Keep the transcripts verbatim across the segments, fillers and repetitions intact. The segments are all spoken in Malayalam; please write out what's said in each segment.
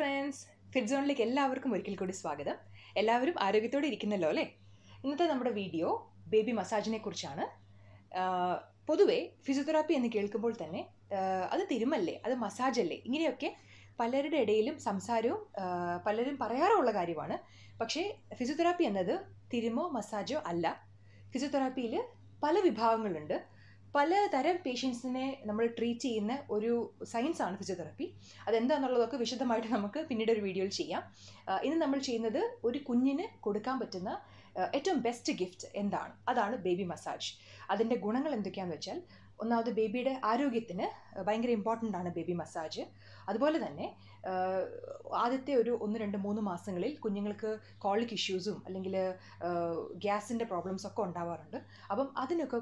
friends, ഫിറ്റ്സോണിലേക്ക് എല്ലാവർക്കും ഒരിക്കൽ കൂടി സ്വാഗതം. എല്ലാവരും ആരോഗ്യത്തോടെ ഇരിക്കുന്നല്ലോ അല്ലേ? ഇന്നത്തെ നമ്മുടെ വീഡിയോ ബേബി മസാജിനെ കുറിച്ചാണ്. പൊതുവേ ഫിസിയോതെറാപ്പി എന്ന് കേൾക്കുമ്പോൾ തന്നെ അത് തിരുമല്ലേ, അത് മസാജല്ലേ, ഇങ്ങനെയൊക്കെ പലരുടെ ഇടയിലും സംസാരവും പലരും പറയാറുള്ള കാര്യമാണ്. പക്ഷേ ഫിസിയോതെറാപ്പി എന്നത് തിരുമോ മസാജോ അല്ല. ഫിസിയോതെറാപ്പിയിൽ പല വിഭാഗങ്ങളുണ്ട്. പലതരം പേഷ്യൻസിനെ നമ്മൾ ട്രീറ്റ് ചെയ്യുന്ന ഒരു സയൻസാണ് ഫിസിയോതെറാപ്പി. അതെന്താണെന്നുള്ളതൊക്കെ വിശദമായിട്ട് നമുക്ക് പിന്നീട് ഒരു വീഡിയോയിൽ ചെയ്യാം. ഇന്ന് നമ്മൾ ചെയ്യുന്നത് ഒരു കുഞ്ഞിന് കൊടുക്കാൻ പറ്റുന്ന ഏറ്റവും ബെസ്റ്റ് ഗിഫ്റ്റ് എന്താണ്, അതാണ് ബേബി മസാജ്. അതിൻ്റെ ഗുണങ്ങൾ എന്തൊക്കെയാണെന്ന് വെച്ചാൽ, ഒന്നാമത് ബേബിയുടെ ആരോഗ്യത്തിന് ഭയങ്കര ഇമ്പോർട്ടൻ്റ് ആണ് ബേബി മസാജ്. അതുപോലെ തന്നെ ആദ്യത്തെ ഒരു ഒന്ന് രണ്ട് മൂന്ന് മാസങ്ങളിൽ കുഞ്ഞുങ്ങൾക്ക് കോളിക് ഇഷ്യൂസും അല്ലെങ്കിൽ ഗ്യാസിൻ്റെ പ്രോബ്ലംസ് ഒക്കെ ഉണ്ടാവാറുണ്ട്. അപ്പം അതിനൊക്കെ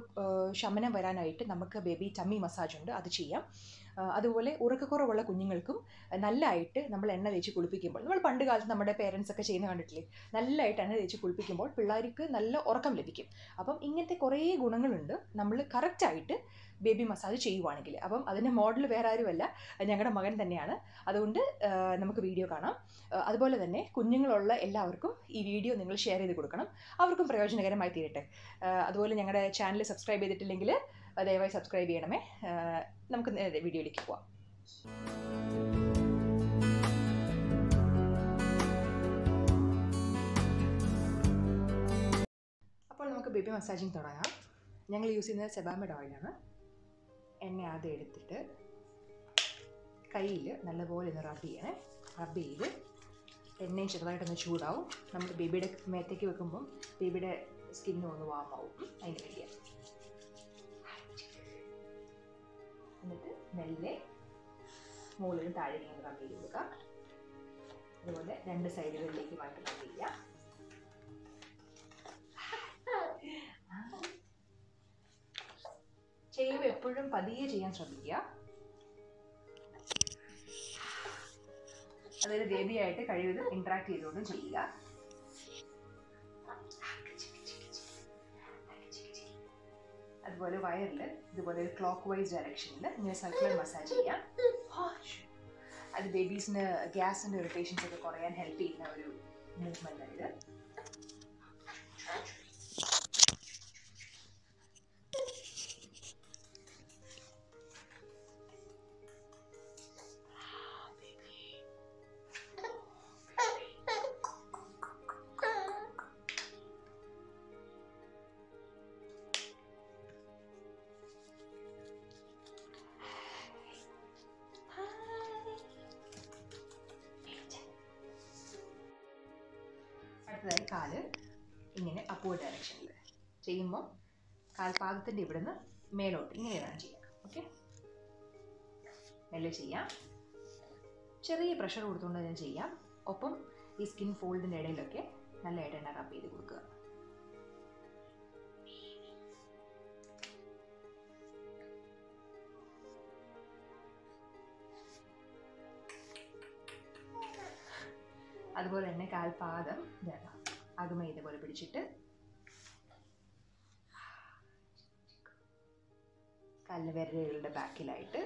ശമനം വരാനായിട്ട് നമുക്ക് ബേബി ടമ്മി മസാജുണ്ട്, അത് ചെയ്യാം. അതുപോലെ ഉറക്കക്കുറവുള്ള കുഞ്ഞുങ്ങൾക്കും നല്ലതായിട്ട് നമ്മൾ എണ്ണ തേച്ച് കുളിപ്പിക്കുമ്പോൾ, നമ്മൾ പണ്ട് കാലത്ത് നമ്മുടെ പേരൻസ് ഒക്കെ ചെയ്യുന്ന കണ്ടിട്ടില്ലേ, നല്ലതായിട്ട് എണ്ണ തേച്ച് കുളിപ്പിക്കുമ്പോൾ പിള്ളേർക്ക് നല്ല ഉറക്കം ലഭിക്കും. അപ്പം ഇങ്ങനത്തെ കുറേ ഗുണങ്ങളുണ്ട് നമ്മൾ കറക്റ്റായിട്ട് ബേബി മസാജ് ചെയ്യുവാണെങ്കിൽ. അപ്പം അതിൻ്റെ മോഡൽ വേറെ ആരുമല്ല, ഞങ്ങളുടെ മകൻ തന്നെയാണ്. അതുകൊണ്ട് നമുക്ക് വീഡിയോ കാണാം. അതുപോലെ തന്നെ കുഞ്ഞുങ്ങളുള്ള എല്ലാവർക്കും ഈ വീഡിയോ നിങ്ങൾ ഷെയർ ചെയ്ത് കൊടുക്കണം, അവർക്കും പ്രയോജനകരമായി തീരട്ടെ. അതുപോലെ ഞങ്ങളുടെ ചാനൽ സബ്സ്ക്രൈബ് ചെയ്തിട്ടില്ലെങ്കിൽ ദയവായി സബ്സ്ക്രൈബ് ചെയ്യണമേ. നമുക്ക് വീഡിയോയിലേക്ക് പോവാം. അപ്പോൾ നമുക്ക് ബേബി മസാജിങ് തുടങ്ങാം. ഞങ്ങൾ യൂസ് ചെയ്യുന്നത് സെബാമെഡ് ഓയിലാണ്. എണ്ണ ആദ്യം എടുത്തിട്ട് കയ്യിൽ നല്ലപോലെ ഒന്ന് റബ്ബ് ചെയ്യണേ. റബ്ബ് ചെയ്ത് എണ്ണയും ചെറുതായിട്ടൊന്ന് ചൂടാവും. നമ്മൾ ബേബിയുടെ മേത്തേക്ക് വെക്കുമ്പം ബേബിയുടെ സ്കിന്നും ഒന്ന് വാമാവും. അതിന് വേണ്ടിയ എന്നിട്ട് മെല്ലെ മുകളിലും താഴെ ഇങ്ങനെ റബ്ബ് ചെയ്ത് കൊടുക്കുക. അതുപോലെ രണ്ട് സൈഡുകളിലേക്ക് മാറ്റി റബ്ബ് ചെയ്യുക. ചെയ്യും എപ്പോഴും പതിയെ ചെയ്യാൻ ശ്രമിക്കുക. അതൊരു ബേബിയായിട്ട് കഴിവതും ഇന്ററാക്ട് ചെയ്തുകൊണ്ടും ചെയ്യുക. അതുപോലെ വയറിൽ ഇതുപോലെ ഒരു ക്ലോക്ക് വൈസ് ഡയറക്ഷനിൽ ഇങ്ങനെ സർക്കുലർ മസാജ് ചെയ്യാം. അത് ബേബീസിന് ഗ്യാസിൻ്റെ ഇറിറ്റേഷൻസ് ഒക്കെ കുറയാൻ ഹെൽപ്പ് ചെയ്യുന്ന ഒരു മൂവ്മെൻ്റ് ആണ് ഇത്. അടുത്തതായി കാല് ഇങ്ങനെ അപ്വേർഡ് ഡയറക്ഷനിൽ ചെയ്യുമ്പോൾ കാൽപാദത്തിൻ്റെ ഇവിടുന്ന് മേലോട്ട് ഇങ്ങനെ വേണം ചെയ്യാം. ഓക്കെ, മെല്ലെ ചെയ്യാം. ചെറിയ പ്രഷർ കൊടുത്തുകൊണ്ട് തന്നെ ചെയ്യാം. ഒപ്പം ഈ സ്കിൻ ഫോൾഡിൻ്റെ ഇടയിലൊക്കെ നല്ലതായിട്ട് എണ്ണ റബ് ചെയ്ത് കൊടുക്കുക. അതുപോലെ തന്നെ കാൽപാദം അകമേ ഇതുപോലെ പിടിച്ചിട്ട് കാലിന് വിരലുകളുടെ ബാക്കിലായിട്ട്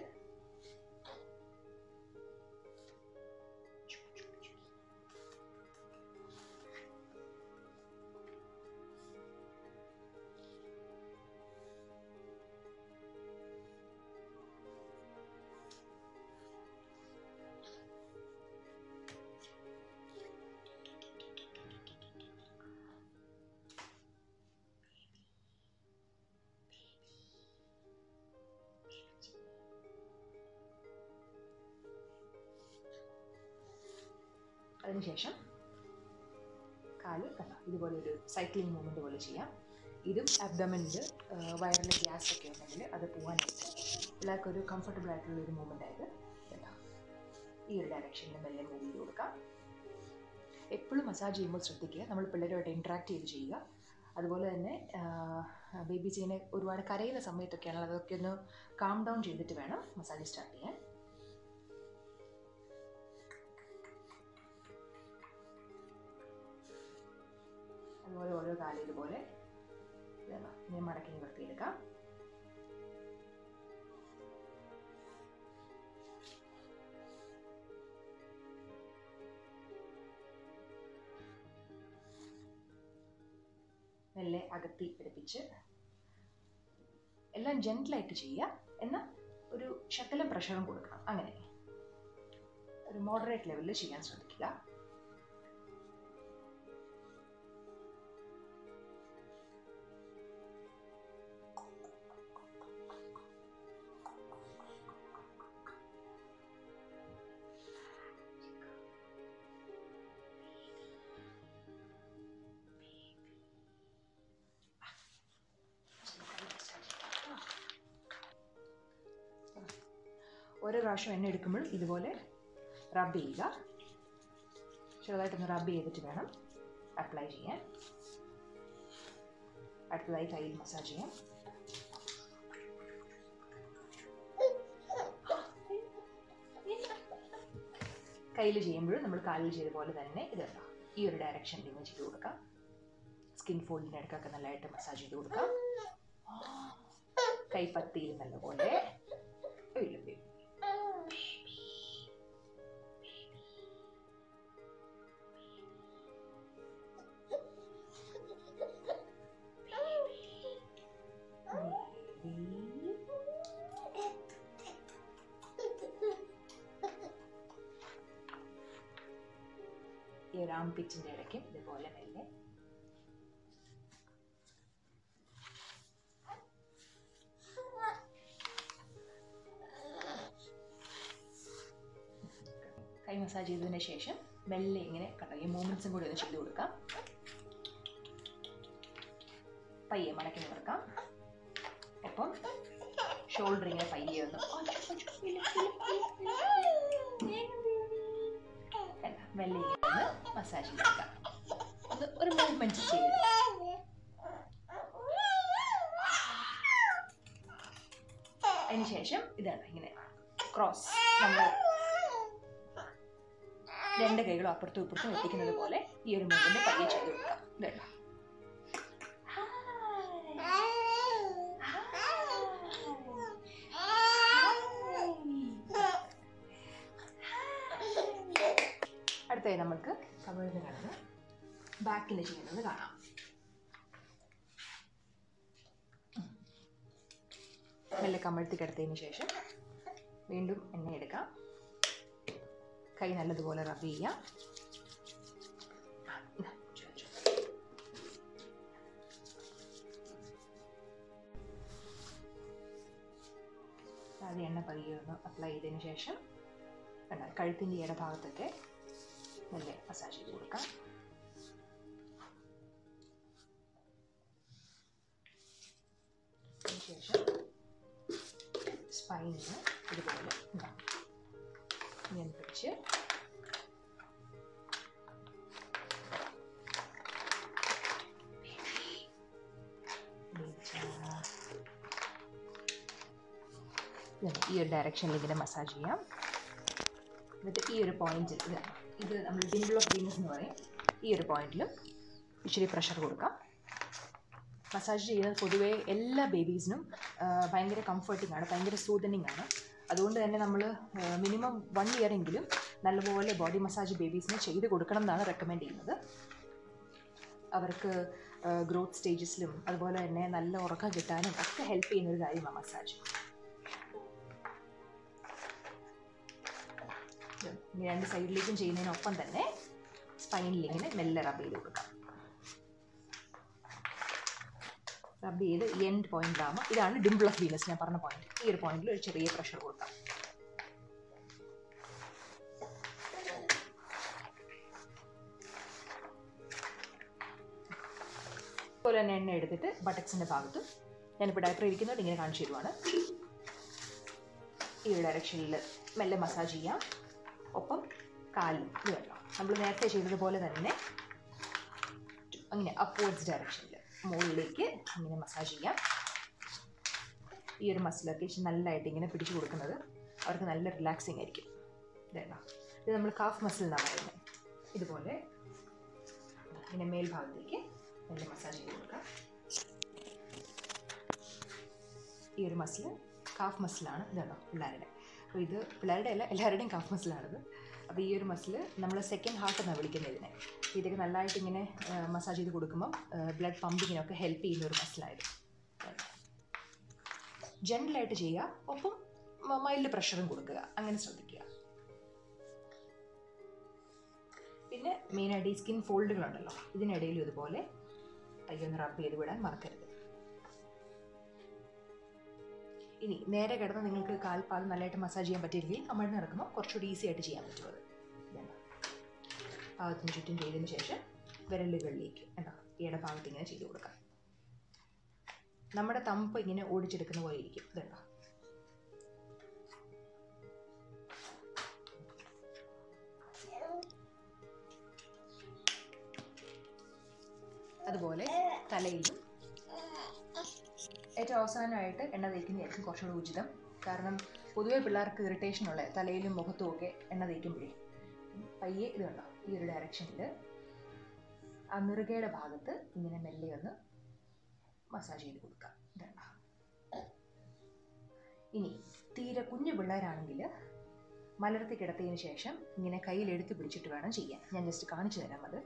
അതിനുശേഷം കാല് കണ്ട ഇതുപോലെ ഒരു സൈക്ലിംഗ് മൂവ്മെൻറ്റ് പോലെ ചെയ്യാം. ഇതും അബ്ഡമിൻ്റെ വയറിലെ ഗ്യാസ് ഒക്കെ ഉണ്ടെങ്കിൽ അത് പോകാനായിട്ട് എല്ലാവർക്കും ഒരു കംഫർട്ടബിൾ ആയിട്ടുള്ള ഒരു മൂവ്മെൻ്റ് ആയത് കേട്ടോ. ഈ ഒരു ഡയറക്ഷനിൽ മെല്ലെ മൂവ് ചെയ്ത് കൊടുക്കാം. എപ്പോഴും മസാജ് ചെയ്യുമ്പോൾ ശ്രദ്ധിക്കുക, നമ്മൾ പിള്ളേരുമായിട്ട് ഇൻട്രാക്ട് ചെയ്ത് ചെയ്യുക. അതുപോലെ തന്നെ ബേബീസ് ഇങ്ങനെ ഒരുപാട് കരയുന്ന സമയത്തൊക്കെയാണല്ലോ, അതൊക്കെ ഒന്ന് കാം ഡൗൺ ചെയ്തിട്ട് വേണം മസാജ് സ്റ്റാർട്ട് ചെയ്യാൻ. അതുപോലെ ഓരോ കാലം ഇതുപോലെ ഞാൻ മടക്കി നിവർത്തിയെടുക്കാം. മെല്ലെ അകത്തി പിടിപ്പിച്ച് എല്ലാം ജെന്റിലായിട്ട് ചെയ്യുക, എന്നാൽ ഒരു ശകലം പ്രഷറും കൊടുക്കണം. അങ്ങനെ ഒരു മോഡറേറ്റ് ലെവലിൽ ചെയ്യാൻ ശ്രദ്ധിക്കുക. ഓരോ പ്രാവശ്യം എണ്ണ എടുക്കുമ്പോഴും ഇതുപോലെ റബ്ബ് ചെയ്യുക, ചെറുതായിട്ടൊന്ന് റബ്ബ് ചെയ്തിട്ട് വേണം അപ്ലൈ ചെയ്യാൻ. അടുത്തതായി കയ്യിൽ മസാജ് ചെയ്യാം. കയ്യിൽ ചെയ്യുമ്പോഴും നമ്മൾ കാലിൽ ചെയ്ത പോലെ തന്നെ ഇതെടുക്കാം, ഈ ഒരു ഡയറക്ഷനിൽ ഇങ്ങനെ ചെയ്ത് കൊടുക്കാം. സ്കിൻ ഫോൾഡിനടുക്കൊക്കെ നല്ലതായിട്ട് മസാജ് ചെയ്ത് കൊടുക്കാം. കൈപ്പത്തിയിൽ നല്ലപോലെ Baby. Oh. Baby. Baby. Baby. Baby. Your armpits in there again, the ball and leg. കൈ മസാജ് ചെയ്തതിന് ശേഷം മെല്ലെ ഇങ്ങനെ കണ്ടോ ഈ മൂവ്മെൻറ്റ്സും കൂടി ഒന്ന് ചെയ്ത് കൊടുക്കാം. പയ്യെ മടക്കി നിവർക്കാം. അപ്പം ഷോൾഡർ ഇങ്ങനെ പയ്യെ ഒന്ന് മെല്ലെ ഇങ്ങനെ മസാജ് ചെയ്ത് കൊടുക്കാം. ഒന്ന് ഒരു മൂവ്മെൻറ്റ് ചെയ്ത് അതിന് ശേഷം ഇതാണ് ഇങ്ങനെ ക്രോസ് നമ്മൾ രണ്ട് കൈകളും അപ്പുറത്തും ഇപ്പുറത്തും എത്തിക്കുന്നത് പോലെ ഈ ഒരു മൂവിന്റെ പയ്യെ ചെയ്ത് കൊടുക്കാം. ഇതേണ്ട അടുത്തായി നമുക്ക് കവിളിന് കിടന്ന് ബാക്കിന് ചെയ്യുന്നത് കാണാം. നല്ല കമഴ്ത്തി കിടത്തതിന് ശേഷം വീണ്ടും എണ്ണ എടുക്കാം. കൈ നല്ലതുപോലെ റബ് ചെയ്യാം. അത് എണ്ണ പതിയെ ഒന്ന് അപ്ലൈ ചെയ്തതിന് ശേഷം വേണ്ട കഴുത്തിൻ്റെ ഇടഭാഗത്തൊക്കെ നല്ല മസാജ് ചെയ്ത് കൊടുക്കാം. അതിനുശേഷം സ്പൈനിന് ഇതുപോലെ ഉണ്ടാകും ഞാൻ പിടിച്ച് ഈ ഒരു ഡയറക്ഷനിൽ ഇങ്ങനെ മസാജ് ചെയ്യാം. എന്നിട്ട് ഈ ഒരു പോയിന്റിൽ ഇത് നമ്മൾ ഡിംപിൾ ഓഫ് വീനസ് എന്ന് പറയും. ഈ ഒരു പോയിന്റിലും ഇച്ചിരി പ്രഷർ കൊടുക്കാം. മസാജ് ചെയ്യുന്നത് പൊതുവേ എല്ലാ ബേബീസിനും ഭയങ്കര കംഫർട്ടിംഗ് ആണ്, ഭയങ്കര സൂതനിങ് ആണ്. അതുകൊണ്ട് തന്നെ നമ്മൾ മിനിമം വൺ ഇയർ എങ്കിലും നല്ലപോലെ ബോഡി മസാജ് ബേബീസിന് ചെയ്ത് കൊടുക്കണം എന്നാണ് റെക്കമെൻഡ് ചെയ്യുന്നത്. അവർക്ക് ഗ്രോത്ത് സ്റ്റേജസിലും അതുപോലെ തന്നെ നല്ല ഉറക്കം കിട്ടാനും ഒക്കെ ഹെൽപ്പ് ചെയ്യുന്നൊരു കാര്യമാണ് മസാജ്. രണ്ട് സൈഡിലേക്കും ചെയ്യുന്നതിനൊപ്പം തന്നെ സ്പൈനിൽ ഇങ്ങനെ മെല്ലെ റബ് ചെയ്ത് കൊടുക്കാം. റബ് ചെയ്ത് എൻഡ് പോയിന്റ് ആകുമ്പോൾ ഇതാണ് ഡിംപിൾ ഓഫ് വീനസ് ഞാൻ പറഞ്ഞ പോയിന്റ്. ഈ ഒരു പോയിന്റിൽ ഒരു ചെറിയ പ്രഷർ കൊടുക്കാം. അതുപോലെ തന്നെ എണ്ണ എടുത്തിട്ട് ബട്ടക്സിന്റെ ഭാഗത്ത് ഞാനിപ്പോൾ ഡയപ്പർ ഇരിക്കുന്നത് ഇങ്ങനെ കാണിച്ചു തരുവാണ്. ഈ ഒരു ഡയറക്ഷനിൽ മെല്ലെ മസാജ് ചെയ്യാം. ഒപ്പം കാലും ഇത് വേണം നമ്മൾ നേരത്തെ ചെയ്തതുപോലെ തന്നെ അങ്ങനെ അപ്വേർഡ്സ് ഡയറക്ഷനിൽ മുകളിലേക്ക് ഇങ്ങനെ മസാജ് ചെയ്യാം. ഈ ഒരു മസിൽ അത്യാവശ്യം നല്ലതായിട്ട് ഇങ്ങനെ പിടിച്ചു കൊടുക്കുന്നത് അവർക്ക് നല്ല റിലാക്സിങ് ആയിരിക്കും. ഇതേണ്ട ഇത് നമ്മൾ കാഫ് മസിൽ എന്നാണ് പറയുന്നത്. ഇതുപോലെ ഇങ്ങനെ മേൽഭാഗത്തേക്ക് നല്ല മസാജ് ചെയ്ത് കൊടുക്കാം. ഈ ഒരു മസിൽ കാഫ് മസിലാണ്. ഇതാണോ പിള്ളേരുടെ, അപ്പോൾ ഇത് പിള്ളേരുടെ അല്ല എല്ലാവരുടെയും കാഫ് മസിലാണിത്. അപ്പോൾ ഈ ഒരു മസിൽ നമ്മൾ സെക്കൻഡ് ഹാർട്ട് എന്നാണ് വിളിക്കുന്നത് ഇതിനെ. ഇതൊക്കെ നല്ലതായിട്ട് ഇങ്ങനെ മസാജ് ചെയ്ത് കൊടുക്കുമ്പം ബ്ലഡ് പമ്പിങ്ങിനൊക്കെ ഹെൽപ്പ് ചെയ്യുന്ന ഒരു മസിലായത്. ജെൻറലായിട്ട് ചെയ്യുക, ഒപ്പം മൈൽഡ് പ്രഷറും കൊടുക്കുക, അങ്ങനെ ശ്രദ്ധിക്കുക. പിന്നെ മെയിനായിട്ട് ഈ സ്കിൻ ഫോൾഡുകളുണ്ടല്ലോ, ഇതിനിടയിൽ ഇതുപോലെ കയ്യൊന്ന് റബ്ബ് ചെയ്ത് വിടാൻ മറക്കരുത്. ഇനി നേരെ കിടന്ന് നിങ്ങൾക്ക് കാൽപ്പാദം നല്ലതായിട്ട് മസാജ് ചെയ്യാൻ പറ്റിയില്ലെങ്കിൽ കമഴ്ന്ന് കിടക്കുമ്പോൾ കുറച്ചുകൂടി ഈസി ആയിട്ട് ചെയ്യാൻ പറ്റും. അത് വേണ്ട, പാദത്തിന് ചുറ്റും ചെയ്തതിന് ശേഷം വിരലുകളിലേക്ക് വേണ്ട ഇട ഭാഗത്ത് ഇങ്ങനെ ചെയ്ത് കൊടുക്കാം. നമ്മുടെ തമ്പ് ഇങ്ങനെ ഓടിച്ചെടുക്കുന്ന പോലെ ഇരിക്കും. ഇതുണ്ടോ, അതുപോലെ തലയിലും. ഏറ്റവും അവസാനമായിട്ട് എണ്ണ തേക്കുന്നതായിരിക്കും കുറച്ചുകൂടി ഉചിതം. കാരണം പൊതുവെ പിള്ളേർക്ക് ഇറിറ്റേഷനുള്ള തലയിലും മുഖത്തും ഒക്കെ എണ്ണ തേക്കുമ്പോഴേ പയ്യെ ഇത് കണ്ടോ ഈ ഒരു ഡയറക്ഷനിൽ ആ നിറുകയുടെ ഭാഗത്ത് ഇങ്ങനെ മെല്ലെ ഒന്ന് മസാജ് ചെയ്ത് കൊടുക്കാം. ഇതണ്ട. ഇനി തീരെ കുഞ്ഞു പിള്ളേരാണെങ്കിൽ മലർത്തി കിടത്തിയതിന് ശേഷം ഇങ്ങനെ കയ്യിലെടുത്ത് പിടിച്ചിട്ട് വേണം ചെയ്യാൻ. ഞാൻ ജസ്റ്റ് കാണിച്ചു തരാം. അത്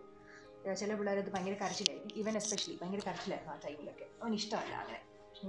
ചില പിള്ളേരത് ഭയങ്കര കരച്ചിലായിരിക്കും. ഇവൻ എസ്പെഷ്യലി ഭയങ്കര കരച്ചിലായിരുന്നു ആ ടൈമിലൊക്കെ. അവൻ ഇഷ്ടമല്ല അങ്ങനെ. പക്ഷേ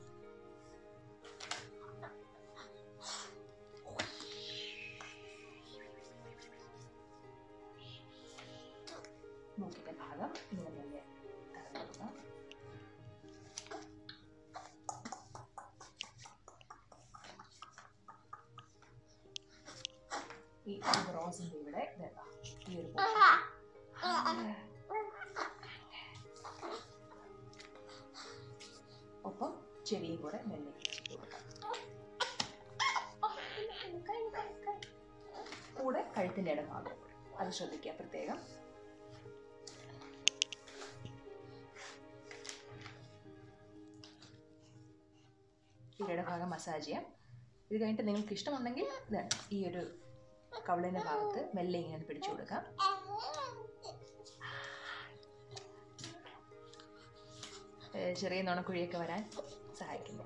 മൂക്കിൻ്റെ ഭാഗം ഇങ്ങനെ തന്നെ കറക്കാം. ഈ റോസിൻ്റെ ഇവിടെ ഇതാ ഈ ഒരു ഒപ്പം ചെറിയ കൂടെ മെല്ലെ കൂടെ കഴുത്തിൻ്റെ ഇടഭാഗം അത് ശ്രദ്ധിക്കുക പ്രത്യേകം. ഈ ഇടഭാഗം മസാജ് ചെയ്യാം. ഇത് കഴിഞ്ഞിട്ട് നിങ്ങൾക്ക് ഇഷ്ടമുണ്ടെങ്കിൽ ഈ ഒരു കവിളിൻ്റെ ഭാഗത്ത് മെല്ലെ ഇങ്ങനെ പിടിച്ചു കൊടുക്കാം. ചെറിയ നുണക്കുഴിയൊക്കെ വരാൻ സഹായിക്കുന്നു.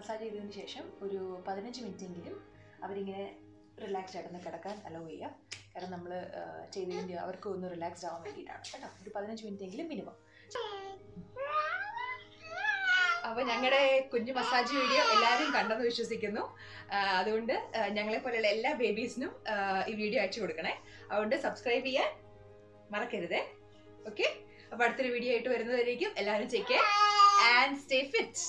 മസാജ് ചെയ്തതിന് ശേഷം ഒരു പതിനഞ്ച് മിനിറ്റെങ്കിലും അവരിങ്ങനെ റിലാക്സ് ആയിട്ടൊന്ന് കിടക്കാൻ അലോ ചെയ്യുക. കാരണം നമ്മൾ ചെയ്തതിൻ്റെ അവർക്ക് ഒന്ന് റിലാക്സ് ആവാൻ വേണ്ടിയിട്ടാണ് കേട്ടോ. ഒരു പതിനഞ്ച് മിനിറ്റെങ്കിലും മിനിമം. അപ്പോൾ ഞങ്ങളുടെ കുഞ്ഞു മസാജ് വീഡിയോ എല്ലാവരും കണ്ടെന്ന് വിശ്വസിക്കുന്നു. അതുകൊണ്ട് ഞങ്ങളെപ്പോലെയുള്ള എല്ലാ ബേബീസിനും ഈ വീഡിയോ അയച്ചു കൊടുക്കണേ. അതുകൊണ്ട് സബ്സ്ക്രൈബ് ചെയ്യാൻ മറക്കരുതേ. ഓക്കെ, അപ്പോൾ അടുത്തൊരു വീഡിയോ ആയിട്ട് വരുന്നതായിരിക്കും. എല്ലാവരും take care and stay fit.